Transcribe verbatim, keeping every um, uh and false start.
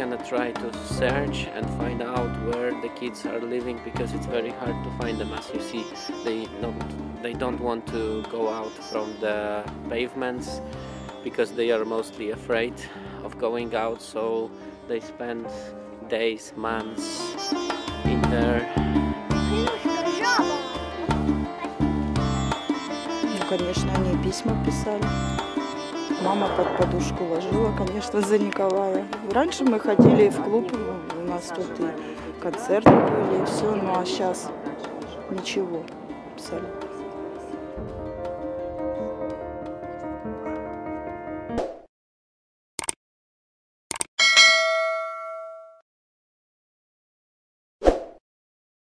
gonna try to search and find out where the kids are living, because it's very hard to find them. As you see, they don't, they don't want to go out from the pavements because they are mostly afraid of going out, so they spend days, months in there. Ну, конечно, они письма писали. Мама под подушку ложила, конечно, за Николая. Раньше мы ходили в клуб, у нас тут и концерты были, и все, ну а сейчас ничего абсолютно.